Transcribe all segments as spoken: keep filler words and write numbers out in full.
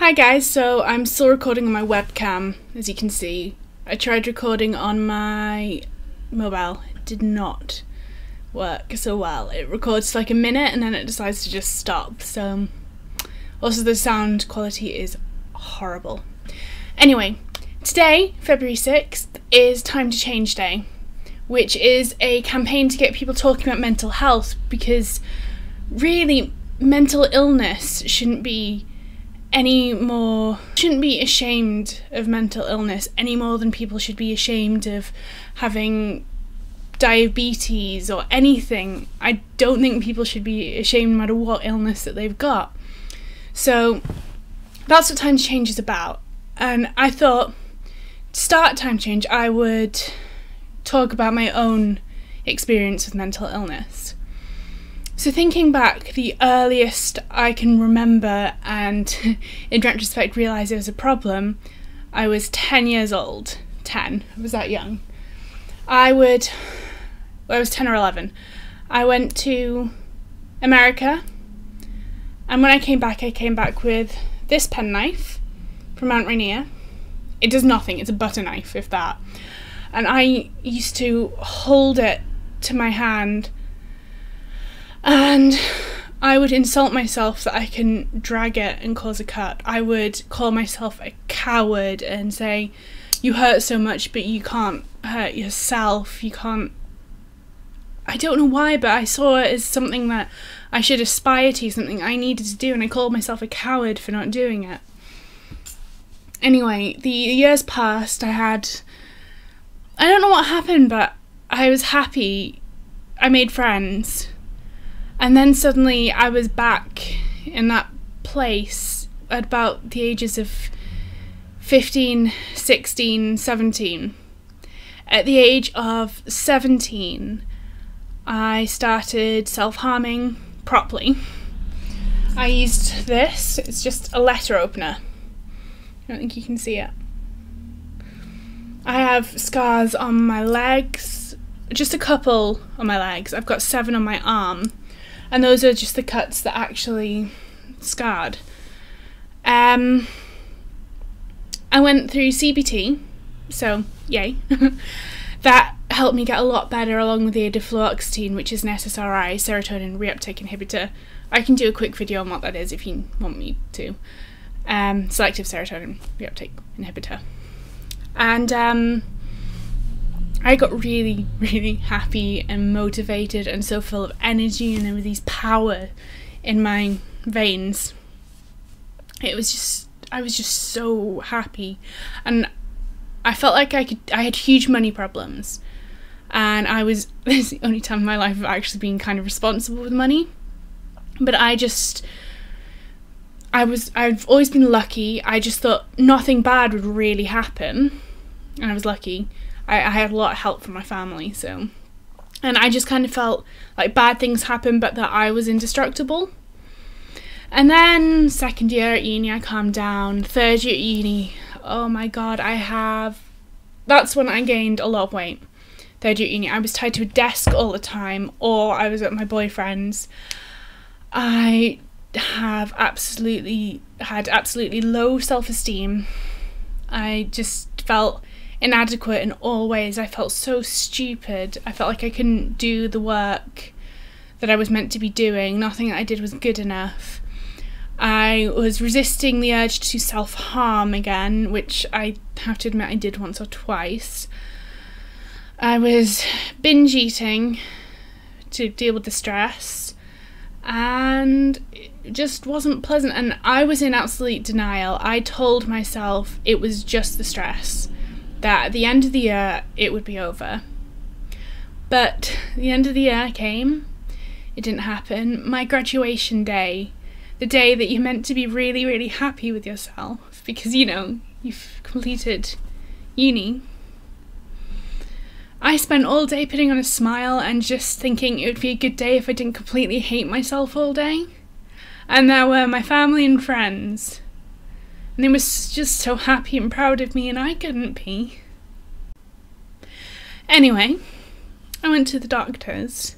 Hi guys, so I'm still recording on my webcam, as you can see. I tried recording on my mobile, it did not work so well. It records for like a minute and then it decides to just stop, so... Also the sound quality is horrible. Anyway, today, February sixth, is Time to Change Day, which is a campaign to get people talking about mental health, because really, mental illness shouldn't be any more shouldn't be ashamed of mental illness any more than people should be ashamed of having diabetes or anything. I don't think people should be ashamed no matter what illness that they've got. So that's what Time to Change is about, and I thought to start Time to Change I would talk about my own experience with mental illness. So thinking back, the earliest I can remember and in retrospect realise it was a problem, I was ten years old. ten, I was that young. I would, well, I was ten or eleven. I went to America, and when I came back, I came back with this penknife from Mount Rainier. It does nothing, it's a butter knife, if that. And I used to hold it to my hand, and I would insult myself that I can drag it and cause a cut. I would call myself a coward and say, you hurt so much, but you can't hurt yourself, you can't... I don't know why, but I saw it as something that I should aspire to, something I needed to do, and I called myself a coward for not doing it. Anyway, the years passed, I had... I don't know what happened, but I was happy, I made friends. And then suddenly I was back in that place at about the ages of fifteen, sixteen, seventeen. At the age of seventeen, I started self-harming properly. I used this, it's just a letter opener. I don't think you can see it. I have scars on my legs, just a couple on my legs. I've got seven on my arm. And those are just the cuts that actually scarred. Um, I went through C B T, so yay. That helped me get a lot better, along with the aid of fluoxetine, which is an S S R I, serotonin reuptake inhibitor. I can do a quick video on what that is if you want me to. Um, selective serotonin reuptake inhibitor. And um, I got really, really happy and motivated and so full of energy, and there was this power in my veins. It was just, I was just so happy, and I felt like I could, I had huge money problems, and I was, this is the only time in my life I've actually been kind of responsible with money, but I just, I was, I've always been lucky. I just thought nothing bad would really happen, and I was lucky. I had a lot of help from my family, so, and I just kind of felt like bad things happened, but that I was indestructible. And then second year at uni, I calmed down. Third year at uni, oh my god, I have, that's when I gained a lot of weight. Third year at uni, I was tied to a desk all the time, or I was at my boyfriend's. I have absolutely, had absolutely low self-esteem. I just felt inadequate in all ways. I felt so stupid. I felt like I couldn't do the work that I was meant to be doing. Nothing that I did was good enough. I was resisting the urge to self-harm again, which I have to admit I did once or twice. I was binge eating to deal with the stress, and it just wasn't pleasant, and I was in absolute denial. I told myself it was just the stress, that at the end of the year it would be over. But the end of the year came, it didn't happen. My graduation day, the day that you're meant to be really, really happy with yourself because, you know, you've completed uni. I spent all day putting on a smile and just thinking it would be a good day if I didn't completely hate myself all day. And there were my family and friends, and they were just so happy and proud of me, and I couldn't be. Anyway, I went to the doctors.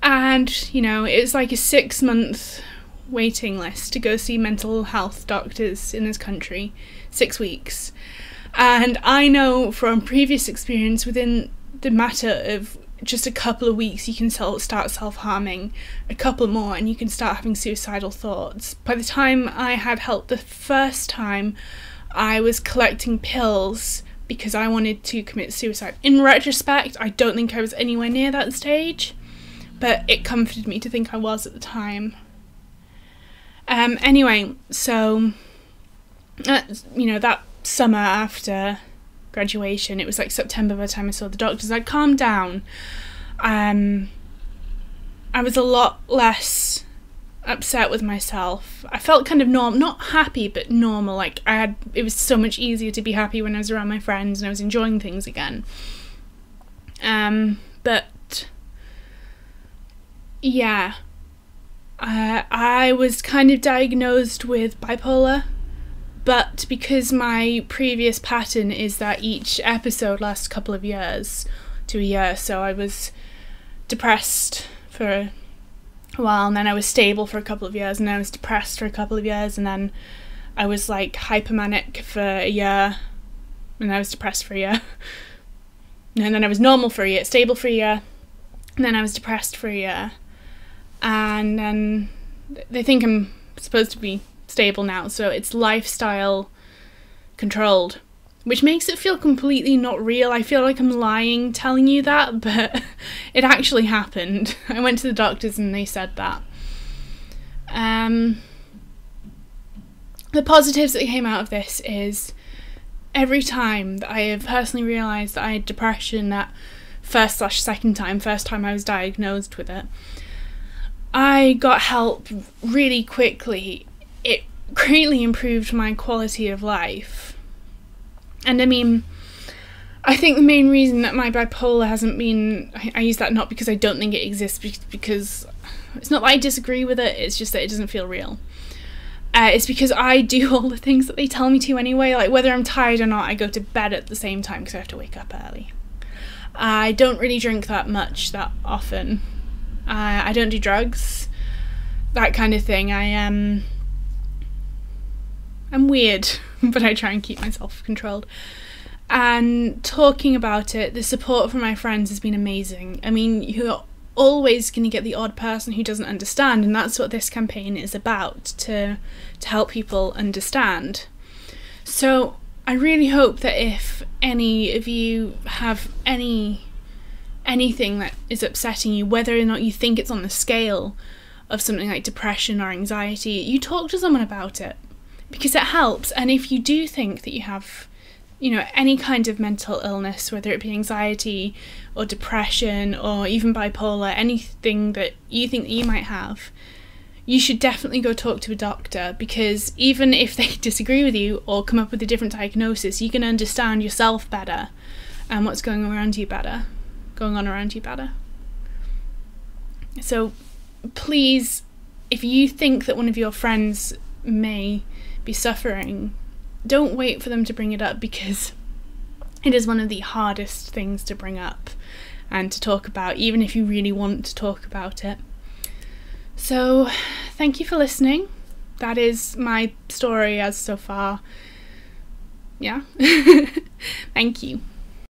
And, you know, it was like a six month waiting list to go see mental health doctors in this country, six weeks. And I know from previous experience, within the matter of just a couple of weeks, you can start self-harming, a couple more, and you can start having suicidal thoughts. By the time I had help the first time, I was collecting pills because I wanted to commit suicide. In retrospect, I don't think I was anywhere near that stage, but it comforted me to think I was at the time. Um, anyway, so, uh, you know, that summer after graduation, it was like September by the time I saw the doctors, I'd calmed down. Um, I was a lot less upset with myself. I felt kind of normal, not happy, but normal. Like I had, it was so much easier to be happy when I was around my friends and I was enjoying things again. Um, but yeah, uh, I was kind of diagnosed with bipolar, but because my previous pattern is that each episode lasts a couple of years to a year, so I was depressed for a while, and then I was stable for a couple of years, and then I was depressed for a couple of years, and then I was like hypomanic for a year, and I was depressed for a year, and then I was normal for a year, stable for a year, and then I was depressed for a year, and then they think I'm supposed to be stable now, so it's lifestyle controlled, which makes it feel completely not real. I feel like I'm lying telling you that, but it actually happened. I went to the doctors and they said that. Um, the positives that came out of this is every time that I have personally realised that I had depression, that first slash second time, first time I was diagnosed with it, I got help really quickly. It greatly improved my quality of life. And I mean, I think the main reason that my bipolar hasn't been, I, I use that not because I don't think it exists, because, because it's not that I disagree with it, it's just that it doesn't feel real. Uh, it's because I do all the things that they tell me to anyway, like whether I'm tired or not, I go to bed at the same time because I have to wake up early. I don't really drink that much that often. Uh, I don't do drugs, that kind of thing. I um, I'm weird, but I try and keep myself controlled. And talking about it, the support from my friends has been amazing. I mean, you're always going to get the odd person who doesn't understand, and that's what this campaign is about, to, to help people understand. So I really hope that if any of you have any anything that is upsetting you, whether or not you think it's on the scale of something like depression or anxiety, you talk to someone about it, because it helps. And if you do think that you have, you know, any kind of mental illness, whether it be anxiety or depression or even bipolar, anything that you think that you might have, you should definitely go talk to a doctor, because even if they disagree with you or come up with a different diagnosis, you can understand yourself better and what's going on around you better, going on around you better. So please, if you think that one of your friends may be suffering, don't wait for them to bring it up, because it is one of the hardest things to bring up and to talk about, even if you really want to talk about it. So thank you for listening. That is my story as so far. Yeah. Thank you.